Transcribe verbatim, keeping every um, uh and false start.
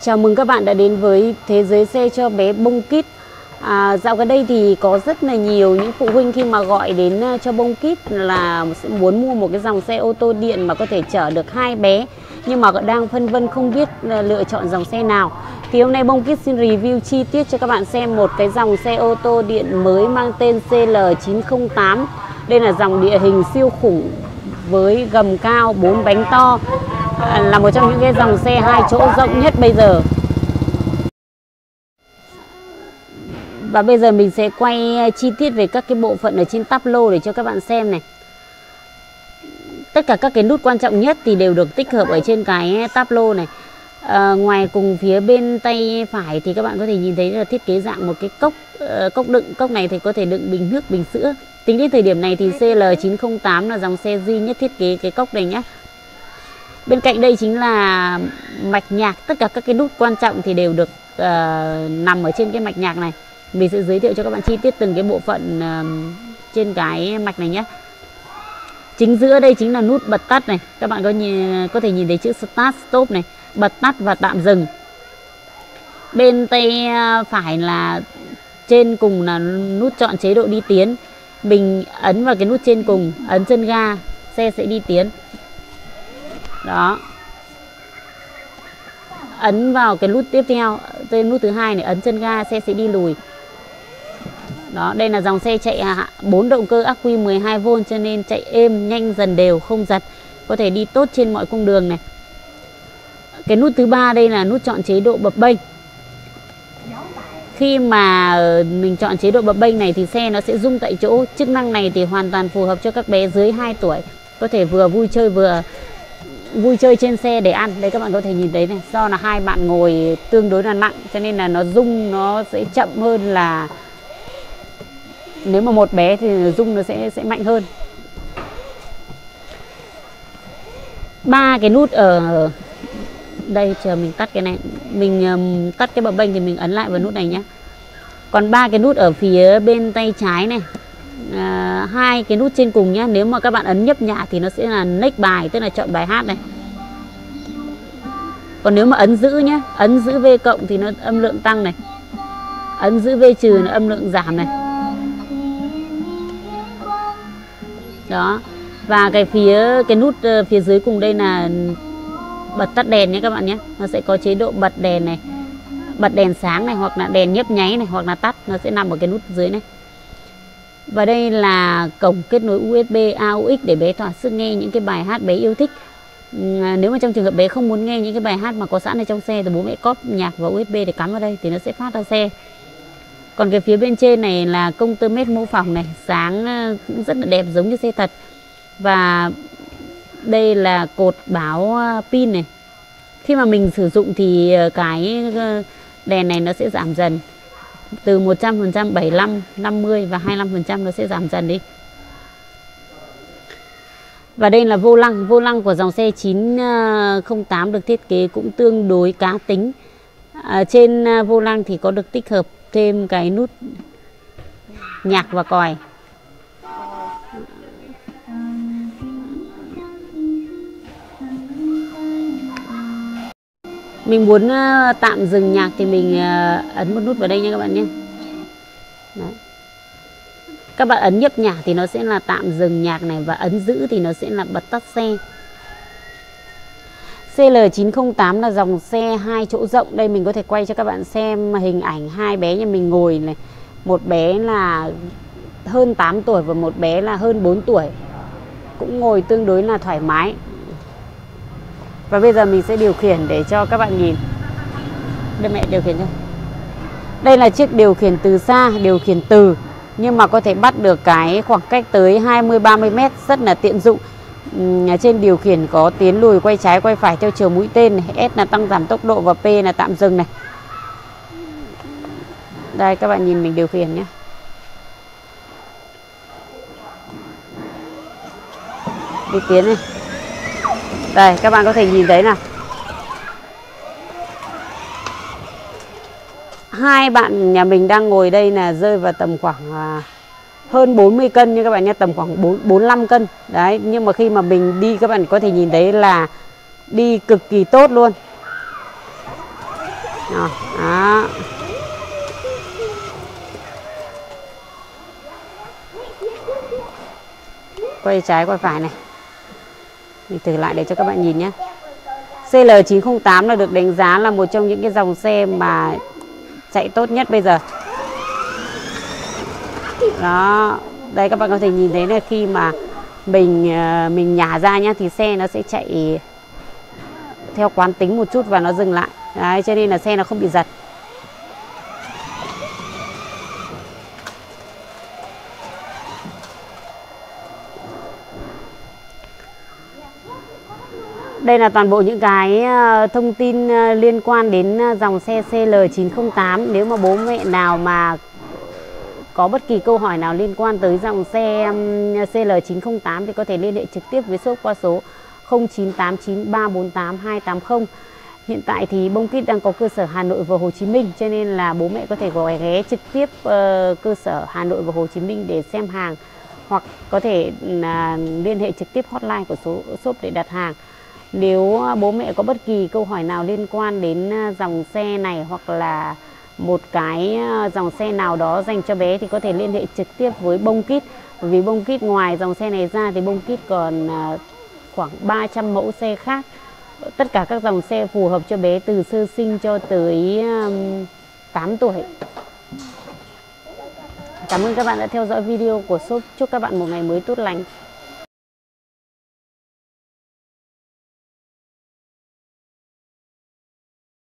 Chào mừng các bạn đã đến với Thế giới xe cho bé Bongkids. À, dạo gần đây thì có rất là nhiều những phụ huynh khi mà gọi đến cho Bongkids là muốn mua một cái dòng xe ô tô điện mà có thể chở được hai bé, nhưng mà đang phân vân không biết lựa chọn dòng xe nào. Thì hôm nay Bongkids xin review chi tiết cho các bạn xem một cái dòng xe ô tô điện mới mang tên C L chín không tám. Đây là dòng địa hình siêu khủng với gầm cao, bốn bánh to, là một trong những cái dòng xe hai chỗ rộng nhất bây giờ. Và bây giờ mình sẽ quay chi tiết về các cái bộ phận ở trên táp lô để cho các bạn xem này. Tất cả các cái nút quan trọng nhất thì đều được tích hợp ở trên cái táp lô này. À, ngoài cùng phía bên tay phải thì các bạn có thể nhìn thấy là thiết kế dạng một cái cốc uh, cốc đựng. Cốc này thì có thể đựng bình nước, bình sữa. Tính đến thời điểm này thì C L chín không tám là dòng xe duy nhất thiết kế cái cốc này nhé. Bên cạnh đây chính là mạch nhạc. Tất cả các cái nút quan trọng thì đều được uh, nằm ở trên cái mạch nhạc này. Mình sẽ giới thiệu cho các bạn chi tiết từng cái bộ phận uh, trên cái mạch này nhé. Chính giữa đây chính là nút bật tắt này. Các bạn có, nhìn, có thể nhìn thấy chữ Start Stop này, bật tắt và tạm dừng. Bên tay phải là trên cùng là nút chọn chế độ đi tiến. Mình ấn vào cái nút trên cùng, ấn chân ga, xe sẽ đi tiến. Đó. Ấn vào cái nút tiếp theo, tên nút thứ hai này, ấn chân ga, xe sẽ đi lùi. Đó, đây là dòng xe chạy bốn động cơ ắc quy mười hai vôn, cho nên chạy êm, nhanh, dần đều, không giật, có thể đi tốt trên mọi cung đường này. Cái nút thứ ba đây là nút chọn chế độ bập bênh. Khi mà mình chọn chế độ bập bênh này thì xe nó sẽ rung tại chỗ. Chức năng này thì hoàn toàn phù hợp cho các bé dưới hai tuổi, có thể vừa vui chơi vừa vui chơi trên xe để ăn. Đây các bạn có thể nhìn thấy này, do là hai bạn ngồi tương đối là nặng cho nên là nó rung nó sẽ chậm hơn, là nếu mà một bé thì rung nó sẽ sẽ mạnh hơn. Ba cái nút ở đây, chờ mình tắt cái này, mình um, tắt cái bập bênh thì mình ấn lại vào nút này nhé. Còn ba cái nút ở phía bên tay trái này, hai uh, cái nút trên cùng nhé. Nếu mà các bạn ấn nhấp nhả thì nó sẽ là next bài, tức là chọn bài hát này. Còn nếu mà ấn giữ nhé, ấn giữ V cộng thì nó âm lượng tăng này, ấn giữ V trừ nó âm lượng giảm này. Đó. Và cái phía cái nút uh, phía dưới cùng đây là bật tắt đèn nhé các bạn nhé. Nó sẽ có chế độ bật đèn này, bật đèn sáng này, hoặc là đèn nhấp nháy này, hoặc là tắt. Nó sẽ nằm ở cái nút dưới này. Và đây là cổng kết nối U S B A U X để bé thỏa sức nghe những cái bài hát bé yêu thích. Nếu mà trong trường hợp bé không muốn nghe những cái bài hát mà có sẵn ở trong xe thì bố mẹ cóp nhạc vào U S B để cắm vào đây thì nó sẽ phát ra xe. Còn cái phía bên trên này là công tơ mét mô phỏng này, sáng cũng rất là đẹp giống như xe thật. Và đây là cột báo pin này. Khi mà mình sử dụng thì cái đèn này nó sẽ giảm dần. Từ một trăm phần trăm, bảy mươi lăm phần trăm, năm mươi phần trăm và hai mươi lăm phần trăm nó sẽ giảm dần đi. Và đây là vô lăng. Vô lăng của dòng xe chín không tám được thiết kế cũng tương đối cá tính. À, trên vô lăng thì có được tích hợp thêm cái nút nhạc và còi. Mình muốn tạm dừng nhạc thì mình ấn một nút vào đây nha các bạn nhé. Đấy. Các bạn ấn nhấp nhả thì nó sẽ là tạm dừng nhạc này, và ấn giữ thì nó sẽ là bật tắt xe. C L chín không tám là dòng xe hai chỗ rộng. Đây mình có thể quay cho các bạn xem hình ảnh hai bé nhà mình ngồi này. Một bé là hơn tám tuổi và một bé là hơn bốn tuổi. Cũng ngồi tương đối là thoải mái. Và bây giờ mình sẽ điều khiển để cho các bạn nhìn. Đây mẹ điều khiển cho. Đây là chiếc điều khiển từ xa, điều khiển từ, nhưng mà có thể bắt được cái khoảng cách tới hai mươi ba mươi mét, rất là tiện dụng. Trên điều khiển có tiến lùi, quay trái, quay phải theo chiều mũi tên này, S là tăng giảm tốc độ và P là tạm dừng này. Đây các bạn nhìn mình điều khiển nhé. Đi tiến này. Đây các bạn có thể nhìn thấy là hai bạn nhà mình đang ngồi đây là rơi vào tầm khoảng hơn bốn mươi cân như các bạn nhé, tầm khoảng bốn mươi lăm cân. Đấy, nhưng mà khi mà mình đi các bạn có thể nhìn thấy là đi cực kỳ tốt luôn. Đó. Đó. Quay trái quay phải này. Mình thử lại để cho các bạn nhìn nhé. C L chín không tám là được đánh giá là một trong những cái dòng xe mà chạy tốt nhất bây giờ. Đó, đây các bạn có thể nhìn thấy là khi mà mình mình nhả ra nhá thì xe nó sẽ chạy theo quán tính một chút và nó dừng lại. Đấy, cho nên là xe nó không bị giật. Đây là toàn bộ những cái thông tin liên quan đến dòng xe C L chín không tám. Nếu mà bố mẹ nào mà có bất kỳ câu hỏi nào liên quan tới dòng xe C L chín không tám thì có thể liên hệ trực tiếp với shop qua số không chín tám chín ba bốn tám hai tám không. Hiện tại thì Bongkids đang có cơ sở Hà Nội và Hồ Chí Minh, cho nên là bố mẹ có thể gọi ghé trực tiếp cơ sở Hà Nội và Hồ Chí Minh để xem hàng, hoặc có thể liên hệ trực tiếp hotline của số shop để đặt hàng. Nếu bố mẹ có bất kỳ câu hỏi nào liên quan đến dòng xe này hoặc là một cái dòng xe nào đó dành cho bé thì có thể liên hệ trực tiếp với Bongkids. Bởi vì Bongkids ngoài dòng xe này ra thì Bongkids còn khoảng ba trăm mẫu xe khác. Tất cả các dòng xe phù hợp cho bé từ sơ sinh cho tới tám tuổi. Cảm ơn các bạn đã theo dõi video của shop. Chúc các bạn một ngày mới tốt lành.